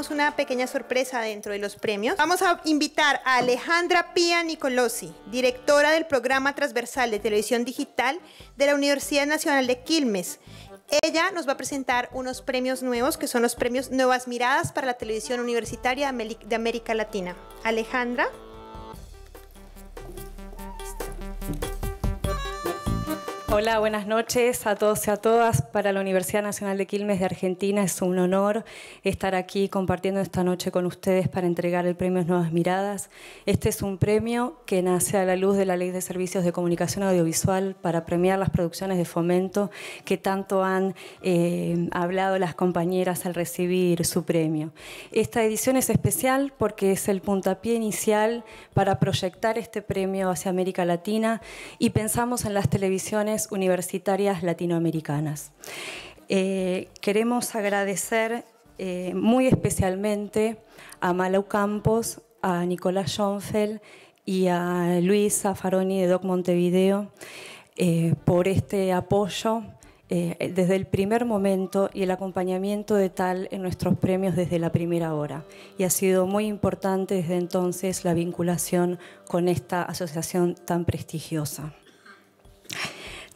tenemos una pequeña sorpresa dentro de los premios. Vamos a invitar a Alejandra Pia Nicolosi, directora del Programa Transversal de Televisión Digital de la Universidad Nacional de Quilmes. Ella nos va a presentar unos premios nuevos, que son los Premios Nuevas Miradas para la Televisión Universitaria de América Latina. Alejandra. Hola, buenas noches a todos y a todas. Para la Universidad Nacional de Quilmes de Argentina es un honor estar aquí compartiendo esta noche con ustedes para entregar el Premio Nuevas Miradas. Este es un premio que nace a la luz de la Ley de Servicios de Comunicación Audiovisual para premiar las producciones de fomento que tanto han hablado las compañeras al recibir su premio. Esta edición es especial porque es el puntapié inicial para proyectar este premio hacia América Latina y pensamos en las televisiones universitarias latinoamericanas. Queremos agradecer muy especialmente a Malau Campos, a Nicolás Schönfeld y a Luisa Faroni de Doc Montevideo por este apoyo desde el primer momento y el acompañamiento de tal en nuestros premios desde la primera hora. Y ha sido muy importante desde entonces la vinculación con esta asociación tan prestigiosa.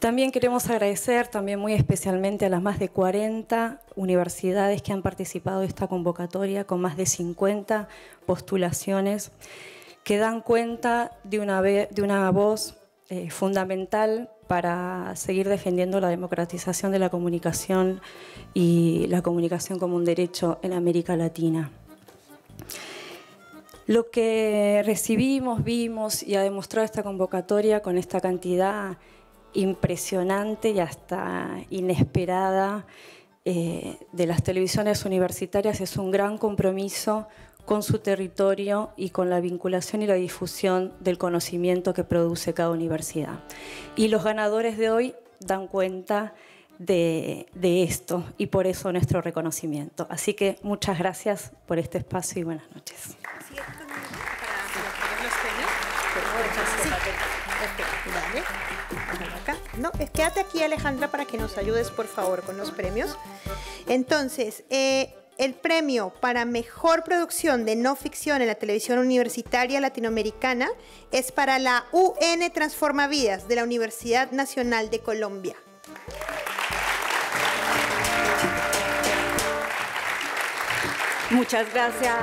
También queremos agradecer muy especialmente a las más de 40 universidades que han participado de esta convocatoria con más de 50 postulaciones que dan cuenta de una voz fundamental para seguir defendiendo la democratización de la comunicación y la comunicación como un derecho en América Latina. Lo que recibimos, vimos y ha demostrado esta convocatoria con esta cantidad impresionante y hasta inesperada de las televisiones universitarias es un gran compromiso con su territorio y con la vinculación y la difusión del conocimiento que produce cada universidad. Y los ganadores de hoy dan cuenta de esto y por eso nuestro reconocimiento. Así que muchas gracias por este espacio y buenas noches. No, quédate aquí, Alejandra, para que nos ayudes, por favor, con los premios. Entonces, el premio para mejor producción de no ficción en la televisión universitaria latinoamericana es para la UN Transforma Vidas de la Universidad Nacional de Colombia. Muchas gracias.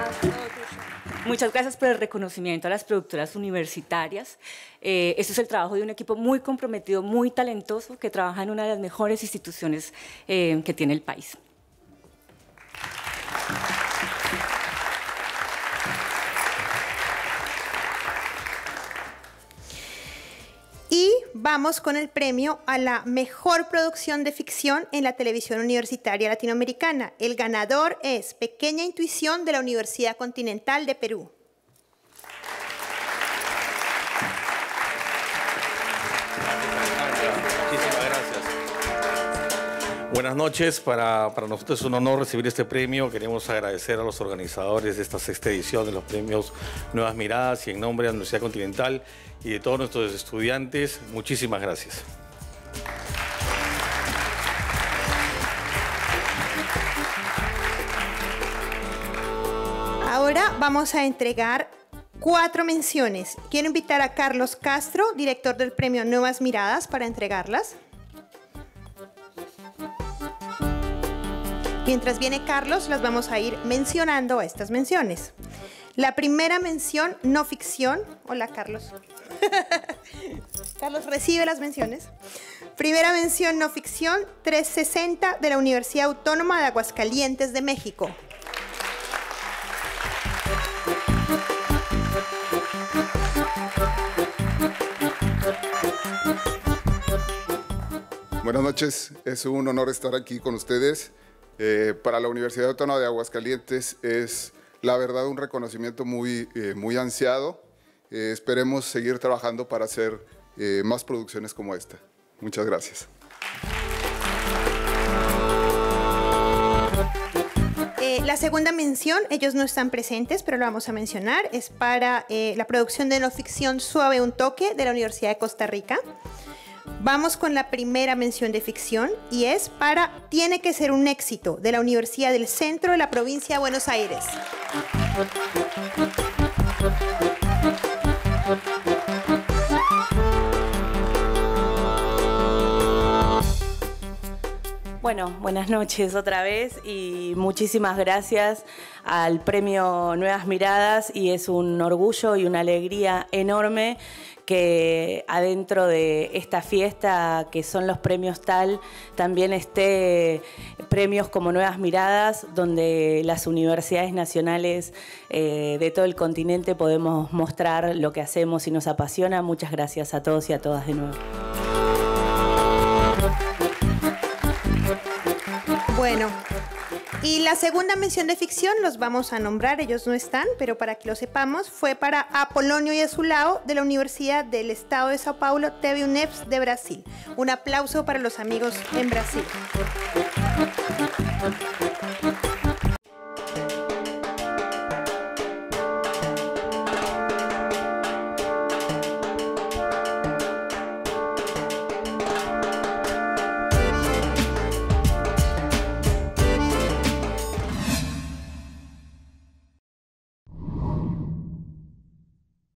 Muchas gracias por el reconocimiento a las productoras universitarias. Esto es el trabajo de un equipo muy comprometido, muy talentoso, que trabaja en una de las mejores instituciones que tiene el país. Y vamos con el premio a la mejor producción de ficción en la televisión universitaria latinoamericana. El ganador es Pequeña Intuición de la Universidad Continental de Perú. Muchísimas gracias. Buenas noches. Para nosotros es un honor recibir este premio. Queremos agradecer a los organizadores de esta sexta edición de los premios Nuevas Miradas y en nombre de la Universidad Continental y de todos nuestros estudiantes, muchísimas gracias. Ahora vamos a entregar 4 menciones. Quiero invitar a Carlos Castro, director del Premio Nuevas Miradas, para entregarlas. Mientras viene Carlos, las vamos a ir mencionando a estas menciones. La primera mención, no ficción. Hola, Carlos. Carlos recibe las menciones. Primera mención, no ficción, 360 de la Universidad Autónoma de Aguascalientes de México. Buenas noches, es un honor estar aquí con ustedes. Para la Universidad Autónoma de Aguascalientes es, la verdad, un reconocimiento muy ansiado. Esperemos seguir trabajando para hacer más producciones como esta. Muchas gracias. La segunda mención, ellos no están presentes, pero lo vamos a mencionar, es para la producción de no ficción Suave un Toque de la Universidad de Costa Rica. Vamos con la primera mención de ficción y es para Tiene que ser un éxito de la Universidad del Centro de la Provincia de Buenos Aires. Bueno, buenas noches otra vez y muchísimas gracias al Premio Nuevas Miradas, y es un orgullo y una alegría enorme que adentro de esta fiesta que son los premios TAL también esté premios como Nuevas Miradas, donde las universidades nacionales de todo el continente podemos mostrar lo que hacemos y nos apasiona. Muchas gracias a todos y a todas de nuevo. Bueno, y la segunda mención de ficción, los vamos a nombrar, ellos no están, pero para que lo sepamos, fue para Apolonio y Azulao de la Universidad del Estado de São Paulo, TVUNEPS de Brasil. Un aplauso para los amigos en Brasil.